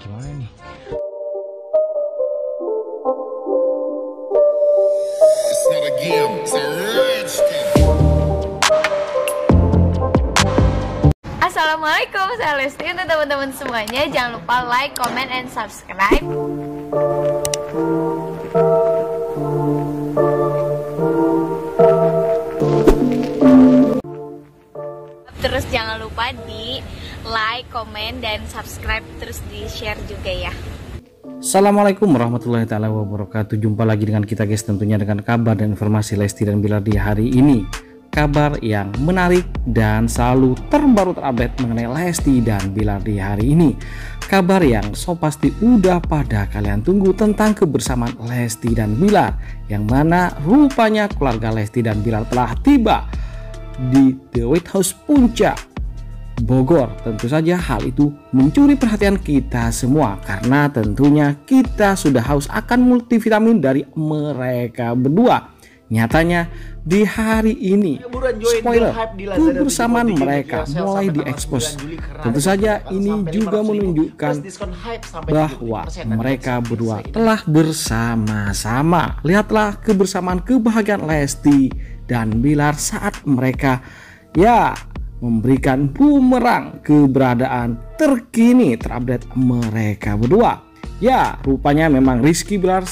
gimana nih? Assalamualaikum, saya Lesti. Untuk teman-teman semuanya, jangan lupa like, comment, and subscribe. Terus jangan lupa di like, comment, dan subscribe. Terus di share juga ya. Assalamualaikum warahmatullahi taala wabarakatuh. Jumpa lagi dengan kita guys, tentunya dengan kabar dan informasi Lesti dan Billar di hari ini. Kabar yang menarik dan selalu terbaru terupdate mengenai Lesti dan Billar di hari ini. Kabar yang so pasti udah pada kalian tunggu tentang kebersamaan Lesti dan Billar, yang mana rupanya keluarga Lesti dan Billar telah tiba di The White House Puncak Bogor. Tentu saja hal itu mencuri perhatian kita semua, karena tentunya kita sudah haus akan multivitamin dari mereka berdua. Nyatanya di hari ini, spoiler, kebersamaan mereka mulai diekspos. Tentu saja ini juga menunjukkan bahwa mereka berdua telah bersama-sama. Lihatlah kebersamaan kebahagiaan Lesti dan Billar saat mereka ya memberikan bumerang keberadaan terkini terupdate mereka berdua. Ya, rupanya memang Rizky Billar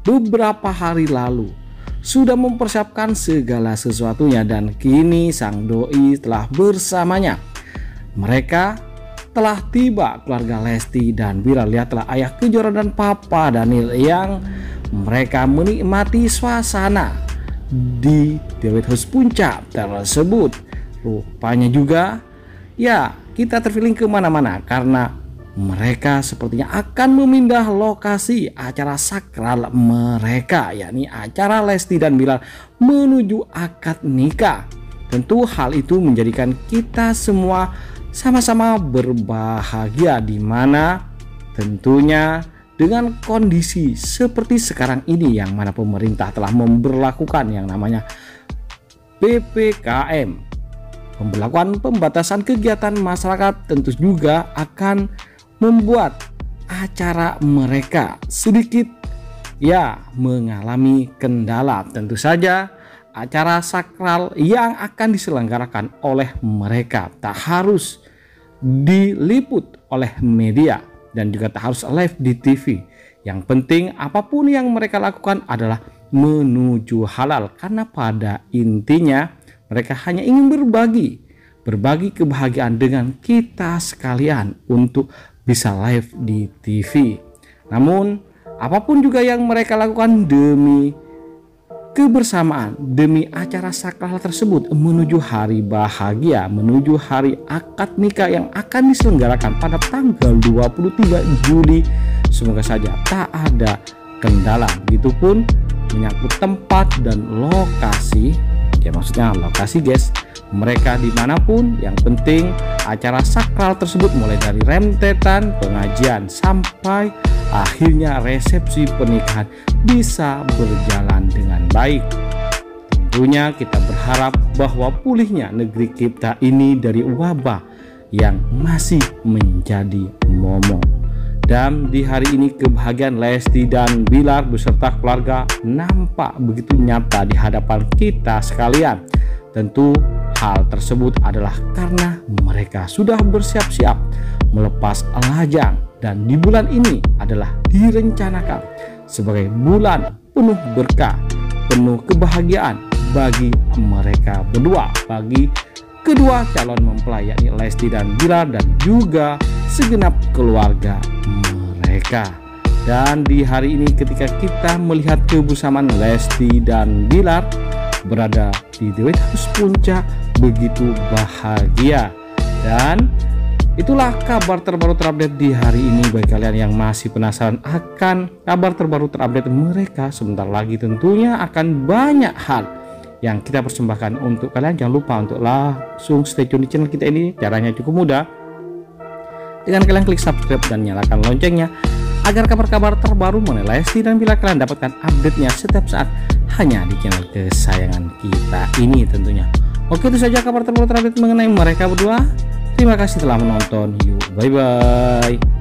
beberapa hari lalu sudah mempersiapkan segala sesuatunya, dan kini sang doi telah bersamanya. Mereka telah tiba, keluarga Lesti dan Billar. Lihatlah ayah Kejora dan papa Daniel yang mereka menikmati suasana di The White House Puncak tersebut. Rupanya juga ya kita terfeeling kemana-mana, karena mereka sepertinya akan memindah lokasi acara sakral mereka, yakni acara Lesti dan Billar menuju akad nikah. Tentu hal itu menjadikan kita semua sama-sama berbahagia, di mana tentunya dengan kondisi seperti sekarang ini, yang mana pemerintah telah memberlakukan yang namanya PPKM, pemberlakuan pembatasan kegiatan masyarakat, tentu juga akan membuat acara mereka sedikit ya mengalami kendala. Tentu saja acara sakral yang akan diselenggarakan oleh mereka tak harus diliput oleh media dan juga tak harus live di TV. Yang penting apapun yang mereka lakukan adalah menuju halal, karena pada intinya mereka hanya ingin berbagi kebahagiaan dengan kita sekalian untuk bisa live di TV. Namun apapun juga yang mereka lakukan demi kebersamaan, demi acara sakral tersebut menuju hari bahagia, menuju hari akad nikah yang akan diselenggarakan pada tanggal 23 Juli, semoga saja tak ada kendala. Begitupun menyangkut tempat dan lokasi, ya maksudnya lokasi guys, mereka dimanapun yang penting acara sakral tersebut mulai dari rentetan pengajian sampai akhirnya resepsi pernikahan bisa berjalan dengan baik. Tentunya kita berharap bahwa pulihnya negeri kita ini dari wabah yang masih menjadi momok. Dan di hari ini kebahagiaan Lesti dan Billar beserta keluarga nampak begitu nyata di hadapan kita sekalian. Tentu hal tersebut adalah karena mereka sudah bersiap-siap melepas lajang, dan di bulan ini adalah direncanakan sebagai bulan penuh berkah, penuh kebahagiaan bagi mereka berdua, bagi kedua calon mempelai yakni Lesti dan Billar dan juga segenap keluarga mereka. Dan di hari ini ketika kita melihat kebersamaan Lesti dan Billar berada di The White House Puncak begitu bahagia, dan itulah kabar terbaru terupdate di hari ini. Bagi kalian yang masih penasaran akan kabar terbaru terupdate mereka, sebentar lagi tentunya akan banyak hal yang kita persembahkan untuk kalian. Jangan lupa untuk langsung stay tune di channel kita ini, caranya cukup mudah dengan kalian klik subscribe dan nyalakan loncengnya, agar kabar-kabar terbaru mengenai Lesti dan Billar kalian dapatkan update-nya setiap saat hanya di channel kesayangan kita ini tentunya. Oke, itu saja kabar terbaru terupdate mengenai mereka berdua. Terima kasih telah menonton. Yuk, bye-bye.